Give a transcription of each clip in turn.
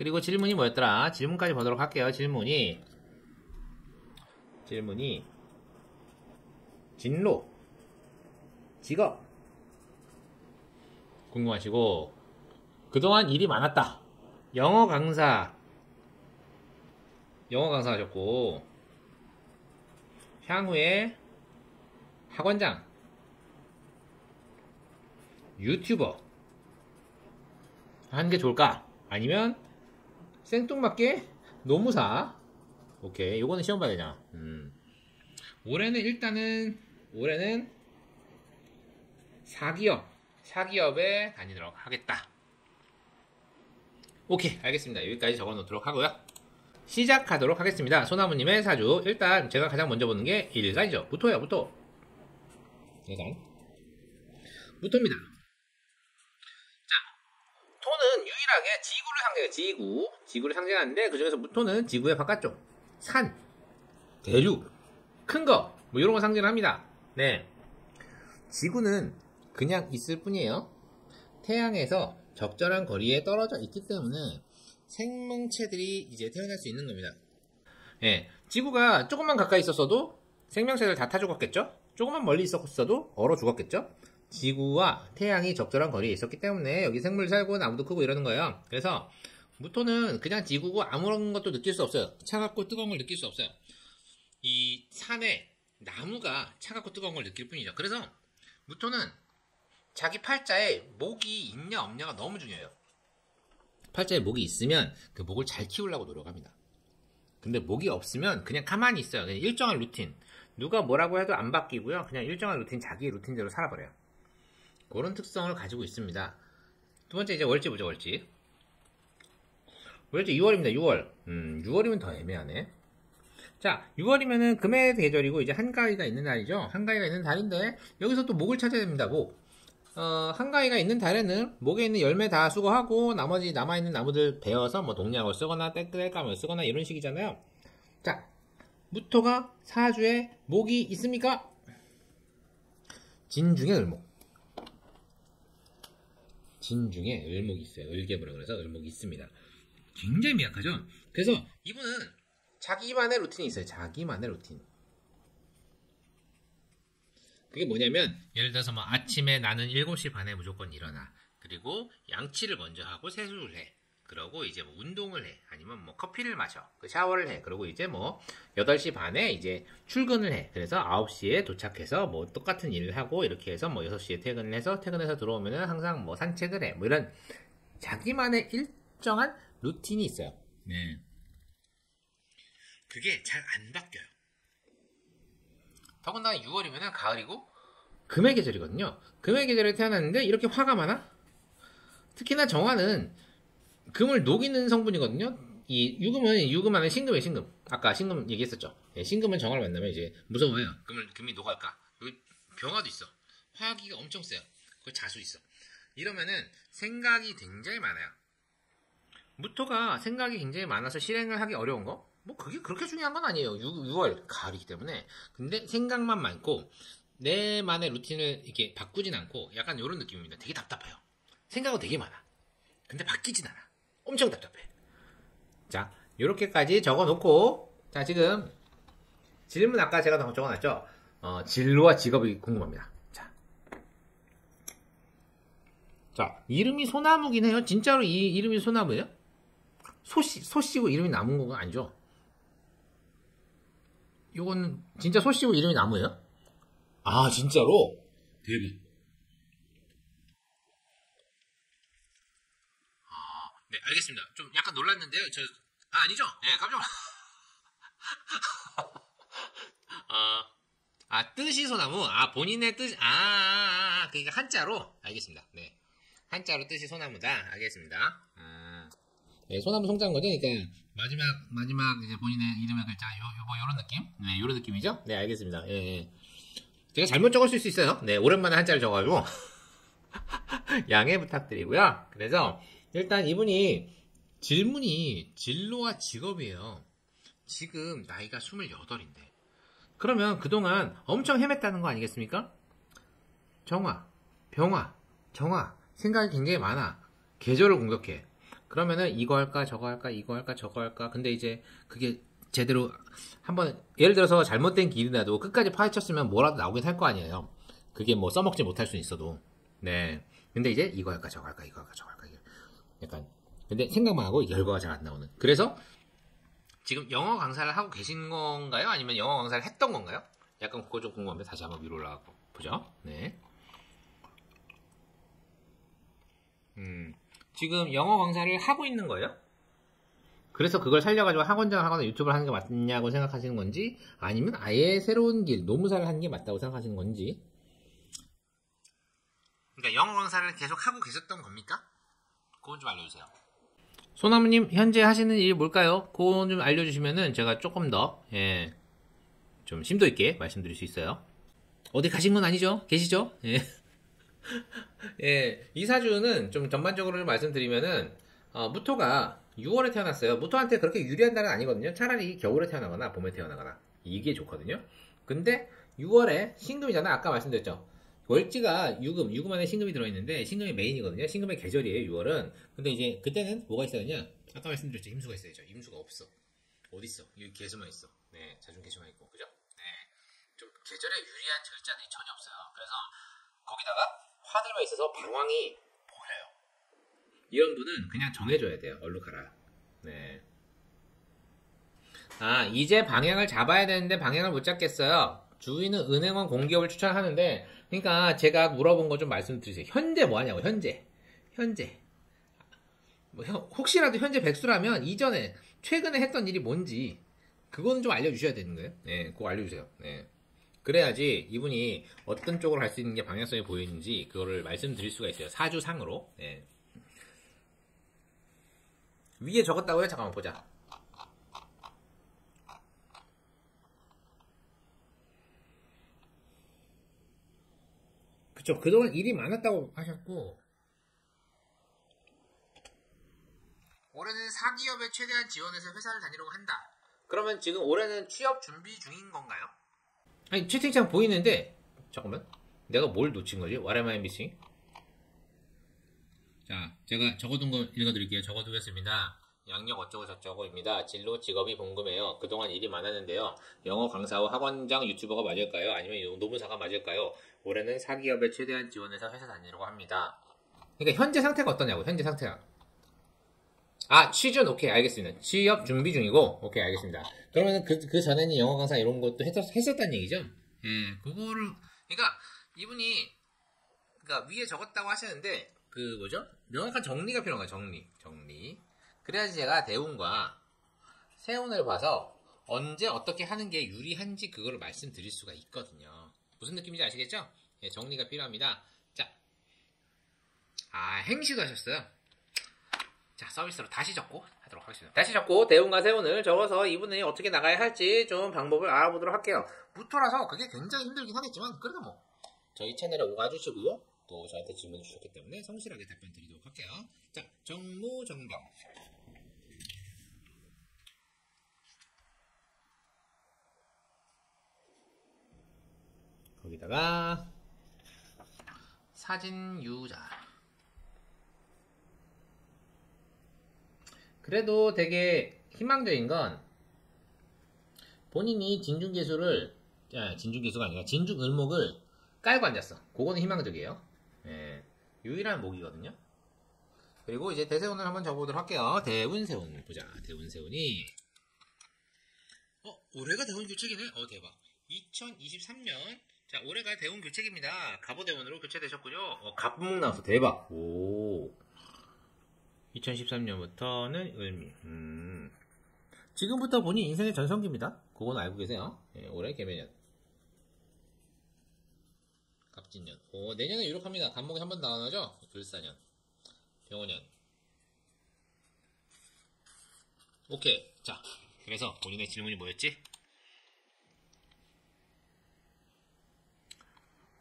그리고 질문이 뭐였더라? 질문까지 보도록 할게요. 질문이 진로, 직업 궁금하시고, 그동안 일이 많았다. 영어 강사 하셨고, 향후에 학원장, 유튜버 하는 게 좋을까? 아니면 생뚱맞게 노무사? 오케이, 요거는 시험 봐야 되냐. 올해는 일단은 사기업에 다니도록 하겠다. 오케이, 알겠습니다. 여기까지 적어 놓도록 하고요, 시작하도록 하겠습니다. 소나무님의 사주. 일단 제가 가장 먼저 보는 게 일간이죠. 무토예요, 무토. 일간 무토입니다. 자, 토는 유일하게 지구를 상징해요. 지구를 상징하는데, 그 중에서 무토는 지구의 바깥쪽, 산, 대륙, 큰 거, 뭐 이런 거 상징합니다. 네, 지구는 그냥 있을 뿐이에요. 태양에서 적절한 거리에 떨어져 있기 때문에 생명체들이 이제 태어날 수 있는 겁니다. 예, 지구가 조금만 가까이 있었어도 생명체들 다 타 죽었겠죠? 조금만 멀리 있었어도 얼어 죽었겠죠? 지구와 태양이 적절한 거리에 있었기 때문에 여기 생물 살고 나무도 크고 이러는 거예요. 그래서 무토는 그냥 지구고 아무런 것도 느낄 수 없어요. 차갑고 뜨거운 걸 느낄 수 없어요. 이 산에 나무가 차갑고 뜨거운 걸 느낄 뿐이죠. 그래서 무토는 자기 팔자에 목이 있냐 없냐가 너무 중요해요. 팔자에 목이 있으면 그 목을 잘 키우려고 노력합니다. 근데 목이 없으면 그냥 가만히 있어요. 그냥 일정한 루틴, 누가 뭐라고 해도 안 바뀌고요, 그냥 일정한 루틴, 자기의 루틴대로 살아버려요. 그런 특성을 가지고 있습니다. 두 번째, 이제 월지 보죠. 월지 2월입니다 6월. 6월이면 더 애매하네. 자, 6월이면은 금의 계절이고 이제 한가위가 있는 날이죠. 한가위가 있는 달인데, 여기서 또 목을 찾아야 됩니다. 목. 한가위가 있는 달에는 목에 있는 열매 다 수거하고 나머지 남아있는 나무들 베어서 뭐 동약을 쓰거나 땔감을 쓰거나 이런 식이잖아요. 자, 무토가 사주에 목이 있습니까? 진중에 을목. 진중에 을목이 있어요. 을개부라 그래서 을목이 있습니다. 굉장히 미약하죠? 그래서 이분은 자기만의 루틴이 있어요. 자기만의 루틴. 그게 뭐냐면, 예를 들어서 뭐 아침에 나는 7시 반에 무조건 일어나, 그리고 양치를 먼저 하고 세수를 해, 그러고 이제 뭐 운동을 해, 아니면 뭐 커피를 마셔, 샤워를 해, 그러고 이제 뭐 8시 반에 이제 출근을 해, 그래서 9시에 도착해서 뭐 똑같은 일을 하고, 이렇게 해서 뭐 6시에 퇴근을 해서, 퇴근해서 들어오면은 항상 뭐 산책을 해, 뭐 이런 자기만의 일정한 루틴이 있어요. 네, 그게 잘 안 바뀌어요. 더군다나 6월이면 가을이고 금의 계절이거든요. 금의 계절에 태어났는데 이렇게 화가 많아? 특히나 정화는 금을 녹이는 성분이거든요. 이 유금은 신금이에요. 신금. 아까 신금 얘기했었죠. 예, 신금은 정화를 만나면 이제 무서워요. 금이 녹을까? 여기 병화도 있어. 화기가 엄청 세요. 그 자수 있어. 이러면은 생각이 굉장히 많아요. 무토가 생각이 굉장히 많아서 실행을 하기 어려운 거? 뭐 그게 그렇게 중요한 건 아니에요. 6월 가을이기 때문에. 근데 생각만 많고 내만의 루틴을 이렇게 바꾸진 않고 약간 이런 느낌입니다. 되게 답답해요. 생각은 되게 많아. 근데 바뀌진 않아. 엄청 답답해. 자, 요렇게까지 적어놓고, 자, 지금 질문 아까 제가 적어놨죠. 진로와 직업이 궁금합니다. 자, 이름이 소나무긴 해요. 진짜로 이 이름이 소나무예요? 소씨고 이름이 나무인 건 아니죠? 요건 진짜 소씨고 이름이 나무예요? 아, 진짜로? 대박. 아, 네, 알겠습니다. 좀 약간 놀랐는데요. 아니죠? 네, 깜짝. 뜻이 소나무. 아, 본인의 뜻. 그러니까 한자로. 알겠습니다. 네, 한자로 뜻이 소나무다. 알겠습니다. 네, 소나무 송자인 거죠? 그러니까 마지막 이제 본인의 이름의 글자, 요거 요런 느낌? 네, 요런 느낌이죠? 네, 알겠습니다. 예. 제가 잘못 적었을 수 있어요. 네, 오랜만에 한자를 적어가지고 양해 부탁드리고요. 그래서 일단 이분이 질문이 진로와 직업이에요. 지금 나이가 28인데 그러면 그동안 엄청 헤맸다는 거 아니겠습니까? 정화, 병화, 정화, 생각이 굉장히 많아. 계절을 공격해. 그러면은 이거 할까 저거 할까 이거 할까 저거 할까. 근데 이제 그게 제대로 한번 예를 들어서 잘못된 길이라도 끝까지 파헤쳤으면 뭐라도 나오긴 할 거 아니에요. 그게 뭐 써먹지 못할 수는 있어도. 네. 근데 이제 이거 할까 저거 할까 이거 할까 저거 할까 약간 근데 생각만 하고 결과가 잘 안 나오는. 그래서 지금 영어 강사를 하고 계신 건가요? 아니면 영어 강사를 했던 건가요? 약간 그거 좀 궁금합니다. 다시 한번 위로 올라가 보죠. 네. 지금 영어 강사를 하고 있는 거예요? 그래서 그걸 살려가지고 학원장을 하거나 유튜브를 하는 게 맞냐고 생각하시는 건지, 아니면 아예 새로운 길, 노무사를 하는 게 맞다고 생각하시는 건지. 그러니까 영어 강사를 계속 하고 계셨던 겁니까? 그건 좀 알려주세요. 소나무님 현재 하시는 일이 뭘까요? 그건 좀 알려주시면은 제가 조금 더 예, 좀 심도 있게 말씀드릴 수 있어요. 어디 가신 건 아니죠? 계시죠? 예. 예, 이사주는 좀 전반적으로 말씀드리면은 무토가 6월에 태어났어요. 무토한테 그렇게 유리한 달은 아니거든요. 차라리 겨울에 태어나거나 봄에 태어나거나 이게 좋거든요. 근데 6월에 신금이잖아. 아까 말씀드렸죠. 월지가 유금, 유금 안에 신금이 들어있는데 신금이 메인이거든요. 신금의 계절이에요, 6월은. 근데 이제 그때는 뭐가 있어야 되냐? 아까 말씀드렸죠. 임수가 있어야죠. 임수가 없어. 어디 있어? 여기 계수만 있어. 네, 자중 계수만 있고, 그죠? 네, 좀 계절에 유리한 절자들이 전혀 없어요. 그래서 거기다가 화들만 있어서 방황이 보여요. 이런 분은 그냥 정해줘야 돼요. 얼른 가라. 네. 아, 이제 방향을 잡아야 되는데 방향을 못 잡겠어요. 주위는 은행원 공기업을 추천하는데, 그러니까 제가 물어본 거 좀 말씀드리세요. 현재 뭐 하냐고. 현재 뭐 혹시라도 현재 백수라면 이전에 최근에 했던 일이 뭔지 그건 좀 알려주셔야 되는 거예요. 네, 그거 알려주세요. 네, 그래야지 이분이 어떤 쪽으로 갈 수 있는 게 방향성이 보이는지 그거를 말씀드릴 수가 있어요. 사주상으로. 네. 위에 적었다고요? 잠깐만 보자. 그쵸, 그동안 일이 많았다고 하셨고, 올해는 사기업에 최대한 지원해서 회사를 다니려고 한다. 그러면 지금 올해는 취업 준비 중인 건가요? 아니, 채팅창 보이는데 잠깐만, 내가 뭘 놓친 거지? What am I missing? 자, 제가 적어둔 거 읽어드릴게요. 적어두겠습니다. 양력 어쩌고 저쩌고입니다. 진로 직업이 궁금해요. 그동안 일이 많았는데요. 영어 강사와 학원장 유튜버가 맞을까요? 아니면 노무사가 맞을까요? 올해는 사기업에 최대한 지원해서 회사 다니려고 합니다. 그러니까 현재 상태가 어떠냐고. 현재 상태가. 아, 취준. 오케이, 알겠습니다. 취업 준비 중이고. 오케이, 알겠습니다. 그러면 그 전에는 영어 강사 이런 것도 했었다는 얘기죠? 예, 그거를. 그러니까 이분이 그러니까 위에 적었다고 하시는데 그 뭐죠? 명확한 정리가 필요한 거예요. 정리. 그래야지 제가 대운과 세운을 봐서 언제 어떻게 하는 게 유리한지 그거를 말씀드릴 수가 있거든요. 무슨 느낌인지 아시겠죠? 예, 정리가 필요합니다. 자, 아, 행시도 하셨어요. 자, 서비스로 다시 적고 하도록 하겠습니다. 다시 적고 대운과 세운을 적어서 이분이 어떻게 나가야 할지 좀 방법을 알아보도록 할게요. 무토라서 그게 굉장히 힘들긴 하겠지만 그래도 뭐 저희 채널에 오가 주시고요. 또 저한테 질문 주셨기 때문에 성실하게 답변 드리도록 할게요. 자, 정무정병. 거기다가 사진유자. 그래도 되게 희망적인 건 본인이 진중기수가 아니라 진중을목을 깔고 앉았어. 그거는 희망적이에요. 예, 유일한 목이거든요. 그리고 이제 대세운을 한번 적어보도록 할게요. 대운세운 보자. 대운세운이 올해가 대운 교체기네. 대박. 2023년. 자, 올해가 대운 교체기입니다. 갑오대운으로 교체되셨군요. 갑목 나왔어. 대박. 오. 2013년부터는 을미. 지금부터 본인 인생의 전성기입니다. 그건 알고 계세요. 예, 올해 개면년. 갑진년. 오, 내년에 유력합니다. 갑목이 한 번 나오죠. 을사년. 병호년. 오케이. 자, 그래서 본인의 질문이 뭐였지?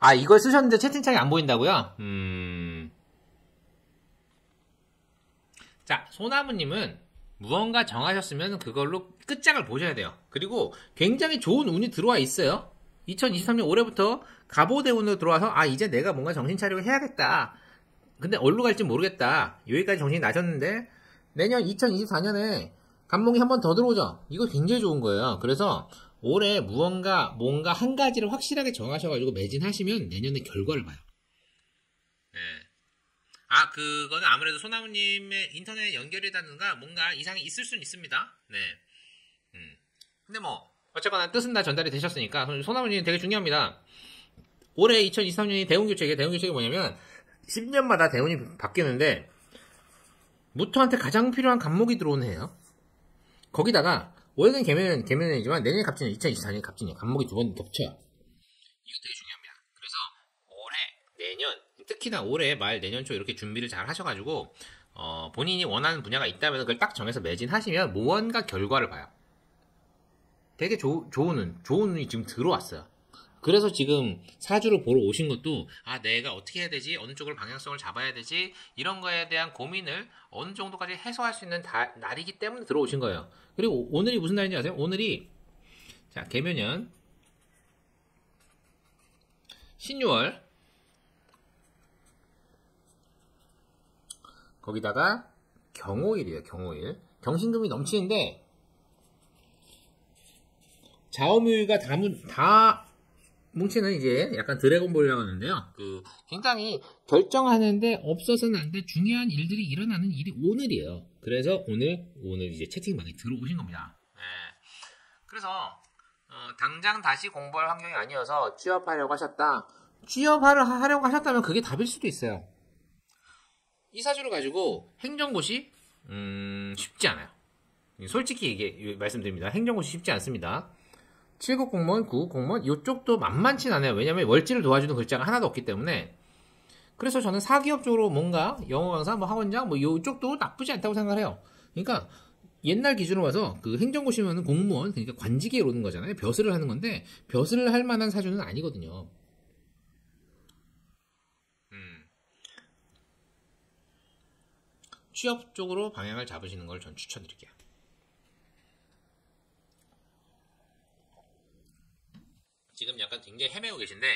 아, 이걸 쓰셨는데 채팅창이 안 보인다고요? 자, 소나무님은 무언가 정하셨으면 그걸로 끝장을 보셔야 돼요. 그리고 굉장히 좋은 운이 들어와 있어요. 2023년 올해부터 갑오대운으로 들어와서 아, 이제 내가 뭔가 정신 차리고 해야겠다. 근데 어디로 갈지 모르겠다. 여기까지 정신이 나셨는데 내년 2024년에 감봉이 한 번 더 들어오죠. 이거 굉장히 좋은 거예요. 그래서 올해 뭔가 한 가지를 확실하게 정하셔가지고 매진하시면 내년에 결과를 봐요. 네. 아, 그거는 아무래도 소나무님의 인터넷 연결이라든가 뭔가 이상이 있을 수는 있습니다. 네. 근데 뭐 어쨌거나 뜻은 다 전달이 되셨으니까 소나무님 되게 중요합니다. 올해 2023년이 대운교체가 뭐냐면 10년마다 대운이 바뀌는데 무토한테 가장 필요한 갑목이 들어오는 해요. 거기다가 올해는 개면이지만 내년에 갑진이 2024년에 갑진이 갑목이 두 번 겹쳐요. 이거 되게 중요합니다. 그래서 올해, 내년, 특히나 올해 말 내년 초 이렇게 준비를 잘 하셔가지고 본인이 원하는 분야가 있다면 그걸 딱 정해서 매진하시면 무언가 결과를 봐요. 되게 좋은 운이 지금 들어왔어요. 그래서 지금 사주를 보러 오신 것도 아, 내가 어떻게 해야 되지? 어느 쪽으로 방향성을 잡아야 되지? 이런 거에 대한 고민을 어느 정도까지 해소할 수 있는 날이기 때문에 들어오신 거예요. 그리고 오늘이 무슨 날인지 아세요? 오늘이 자, 개묘년 신유월 거기다가 경호일이에요. 경호일. 경신금이 넘치는데 좌우묘유가 다 뭉치는 이제 약간 드래곤볼이라고 하는데요. 굉장히 결정하는데 없어서는 안 될 중요한 일들이 일어나는 일이 오늘이에요. 그래서 오늘 이제 채팅방에 들어오신 겁니다. 네. 그래서 당장 다시 공부할 환경이 아니어서 취업하려고 하셨다. 취업하려고 하셨다면 그게 답일 수도 있어요. 이 사주를 가지고 행정고시 쉽지 않아요. 솔직히 이게 말씀드립니다. 행정고시 쉽지 않습니다. 7급 공무원, 9급 공무원 이쪽도 만만치 않아요. 왜냐면 월지를 도와주는 글자가 하나도 없기 때문에. 그래서 저는 사기업 쪽으로 뭔가 영어 강사, 학원장 이쪽도 나쁘지 않다고 생각을 해요. 그러니까 옛날 기준으로 봐서 행정고시면 공무원, 그러니까 관직에 오는 거잖아요. 벼슬을 하는 건데 벼슬을 할 만한 사주는 아니거든요. 취업 쪽으로 방향을 잡으시는 걸 전 추천드릴게요. 지금 약간 굉장히 헤매고 계신데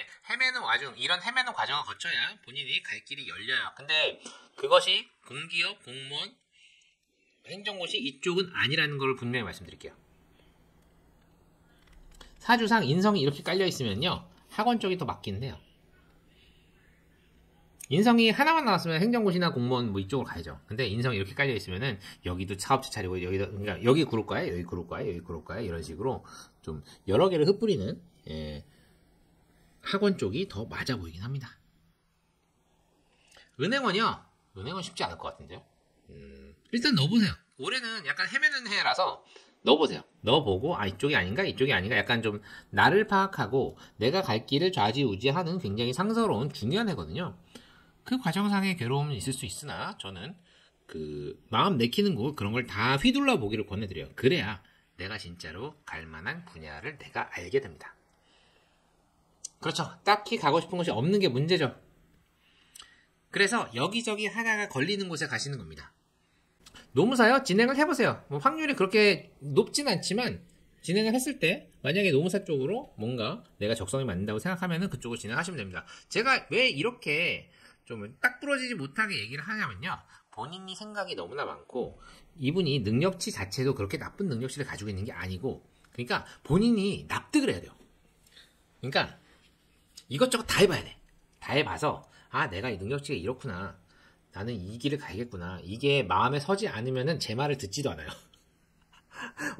이런 헤매는 과정을 거쳐야 본인이 갈 길이 열려요. 근데 그것이 공기업, 공무원, 행정고시 이쪽은 아니라는 걸 분명히 말씀드릴게요. 사주상 인성이 이렇게 깔려있으면요. 학원 쪽이 더 맞긴 해요. 인성이 하나만 나왔으면 행정고시나 공무원 이쪽으로 가야죠. 근데 인성이 이렇게 깔려있으면은 여기도 사업체 차리고 그러니까 여기 그럴 거야, 여기 그럴 거야, 여기 그럴 거야 이런 식으로 좀 여러 개를 흩뿌리는 학원 쪽이 더 맞아 보이긴 합니다. 은행원이요? 은행원 쉽지 않을 것 같은데요? 일단 넣어보세요. 올해는 약간 헤매는 해라서 넣어보세요. 넣어보고 아, 이쪽이 아닌가? 이쪽이 아닌가? 약간 좀 나를 파악하고 내가 갈 길을 좌지우지하는 굉장히 상서로운 중요한 해거든요. 그 과정상의 괴로움은 있을 수 있으나 저는 마음 내키는 거 그런 걸 다 휘둘러 보기를 권해드려요. 그래야 내가 진짜로 갈 만한 분야를 내가 알게 됩니다. 그렇죠. 딱히 가고 싶은 곳이 없는 게 문제죠. 그래서 여기저기 하나가 걸리는 곳에 가시는 겁니다. 노무사요? 진행을 해보세요. 뭐 확률이 그렇게 높진 않지만 진행을 했을 때 만약에 노무사 쪽으로 뭔가 내가 적성이 맞는다고 생각하면 그쪽으로 진행하시면 됩니다. 제가 왜 이렇게 좀 딱 부러지지 못하게 얘기를 하냐면요. 본인이 생각이 너무나 많고 이분이 능력치 자체도 그렇게 나쁜 능력치를 가지고 있는 게 아니고 그러니까 본인이 납득을 해야 돼요. 그러니까 이것저것 다 해봐야 돼. 다 해봐서 아, 내가 이 능력치가 이렇구나. 나는 이 길을 가야겠구나. 이게 마음에 서지 않으면 제 말을 듣지도 않아요.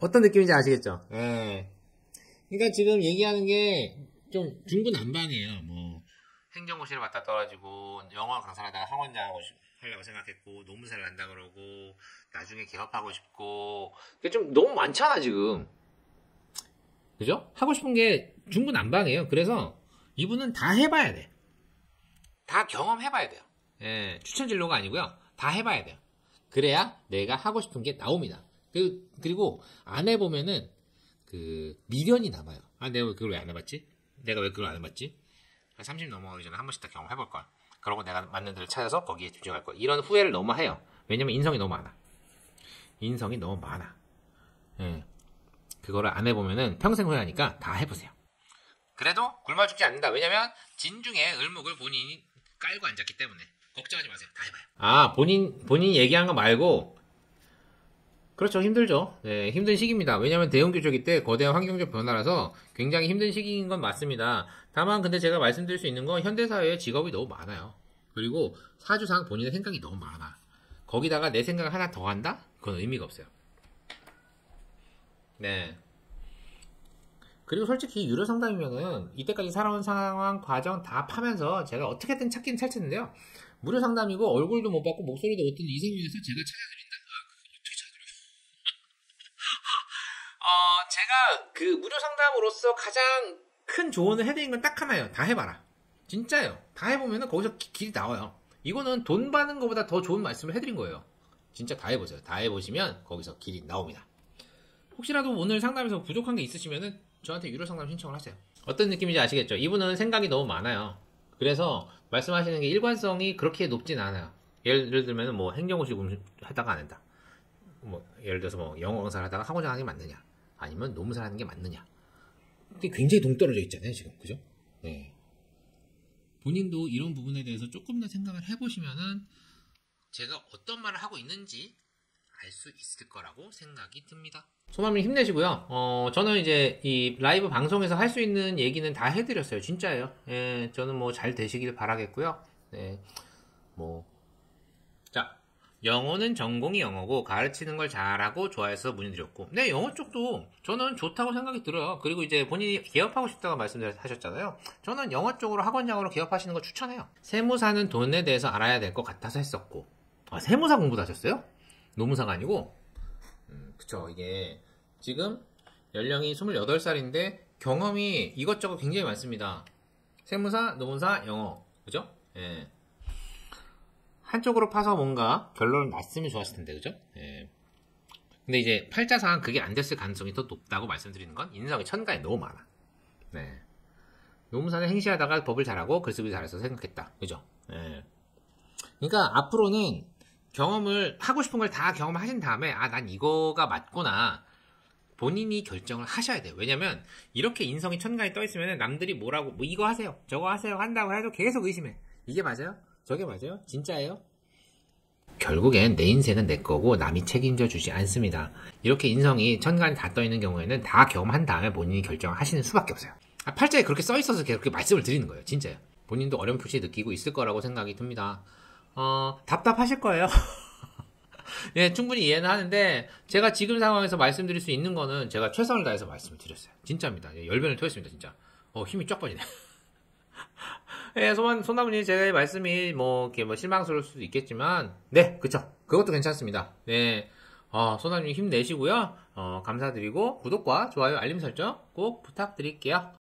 어떤 느낌인지 아시겠죠? 네. 그러니까 지금 얘기하는 게 좀 중구난방이에요. 뭐 행정고시를 갖다 떨어지고 영어 강사를 하다가 학원장 하려고 생각했고 노무사를 한다 그러고 나중에 개업하고 싶고 그게 좀 너무 많잖아 지금. 그죠? 하고 싶은 게 중구난방이에요. 그래서 이분은 다 해봐야 돼. 다 경험해봐야 돼요. 예, 추천 진로가 아니고요. 다 해봐야 돼요. 그래야 내가 하고 싶은 게 나옵니다. 그리고 안 해보면은 미련이 남아요. 아, 내가 왜 그걸 왜 안 해봤지? 내가 왜 그걸 안 해봤지? 30 넘어가기 전에 한 번씩 다 경험해볼 걸. 그러고 내가 맞는 데를 찾아서 거기에 집중할 걸. 이런 후회를 너무 해요. 왜냐면 인성이 너무 많아. 예. 그거를 안 해보면은 평생 후회하니까 다 해보세요. 그래도 굶어 죽지 않는다. 왜냐면 진중에 을목을 본인이 깔고 앉았기 때문에 걱정하지 마세요. 다 해봐요. 아, 본인 얘기한 거 말고 그렇죠. 힘들죠. 네, 힘든 시기입니다. 왜냐하면 대형 규제기 때 거대한 환경적 변화라서 굉장히 힘든 시기인 건 맞습니다. 다만 근데 제가 말씀드릴 수 있는 건 현대사회에 직업이 너무 많아요. 그리고 사주상 본인의 생각이 너무 많아. 거기다가 내 생각을 하나 더 한다? 그건 의미가 없어요. 네. 그리고 솔직히 유료 상담이면은 이때까지 살아온 상황, 과정 다 파면서 제가 어떻게든 찾긴 찾았는데요. 무료 상담이고 얼굴도 못 봤고 목소리도 못 듣는 이 상황에서 제가 찾아드린다. 어떻게 찾아드려요? 제가 그 무료 상담으로서 가장 큰 조언을 해드린 건 딱 하나예요. 다 해봐라. 진짜예요. 다 해보면은 거기서 길이 나와요. 이거는 돈 받는 것보다 더 좋은 말씀을 해드린 거예요. 진짜 다 해보세요. 다 해보시면 거기서 길이 나옵니다. 혹시라도 오늘 상담에서 부족한 게 있으시면은 저한테 유료 상담 신청을 하세요. 어떤 느낌인지 아시겠죠? 이분은 생각이 너무 많아요. 그래서 말씀하시는 게 일관성이 그렇게 높진 않아요. 예를 들면 뭐 행정고시 하다가 안 된다. 뭐 예를 들어서 뭐 영어 강사를 하다가 학원장 하는 게 맞느냐? 아니면 노무사를 하는 게 맞느냐? 근데 굉장히 동떨어져 있잖아요, 지금. 그죠? 네. 본인도 이런 부분에 대해서 조금 더 생각을 해보시면은 제가 어떤 말을 하고 있는지 알 수 있을 거라고 생각이 듭니다. 소맘님 힘내시고요. 저는 이제 이 라이브 방송에서 할 수 있는 얘기는 다 해드렸어요. 진짜예요. 예, 저는 뭐 잘 되시길 바라겠고요. 네, 뭐. 자, 영어는 전공이 영어고 가르치는 걸 잘하고 좋아해서 문의드렸고. 네, 영어 쪽도 저는 좋다고 생각이 들어요. 그리고 이제 본인이 개업하고 싶다고 말씀하셨잖아요. 저는 영어 쪽으로 학원장으로 개업하시는 걸 추천해요. 세무사는 돈에 대해서 알아야 될 것 같아서 했었고. 아, 세무사 공부도 하셨어요? 노무사가 아니고? 그쵸. 이게 지금 연령이 28살인데 경험이 이것저것 굉장히 많습니다. 세무사, 노무사, 영어. 그죠? 예. 한쪽으로 파서 뭔가 결론을 났으면 좋았을 텐데. 그죠? 예. 근데 이제 팔자상 그게 안 됐을 가능성이 더 높다고 말씀드리는 건 인성이 천가에 너무 많아. 네. 노무사는 행시하다가 법을 잘하고 글쓰기 잘해서 생각했다. 그죠? 예. 그러니까 앞으로는 경험을 하고 싶은 걸 다 경험하신 다음에 아, 난 이거가 맞구나 본인이 결정을 하셔야 돼요. 왜냐면 이렇게 인성이 천간에 떠있으면 남들이 뭐라고 뭐 이거 하세요 저거 하세요 한다고 해도 계속 의심해. 이게 맞아요? 저게 맞아요? 진짜예요? 결국엔 내 인생은 내 거고 남이 책임져 주지 않습니다. 이렇게 인성이 천간에 다 떠있는 경우에는 다 경험한 다음에 본인이 결정을 하시는 수밖에 없어요. 아, 팔자에 그렇게 써있어서 그렇게 말씀을 드리는 거예요. 진짜요. 본인도 어렴풋이 느끼고 있을 거라고 생각이 듭니다. 답답하실 거예요. 예, 충분히 이해는 하는데, 제가 지금 상황에서 말씀드릴 수 있는 거는 제가 최선을 다해서 말씀을 드렸어요. 진짜입니다. 예, 열변을 토했습니다, 진짜. 힘이 쫙 빠지네. 예, 소나무님, 제 말씀이 뭐, 이렇게 뭐 실망스러울 수도 있겠지만, 네, 그쵸. 그것도 괜찮습니다. 네. 소나무님 힘내시고요. 감사드리고, 구독과 좋아요, 알림 설정 꼭 부탁드릴게요.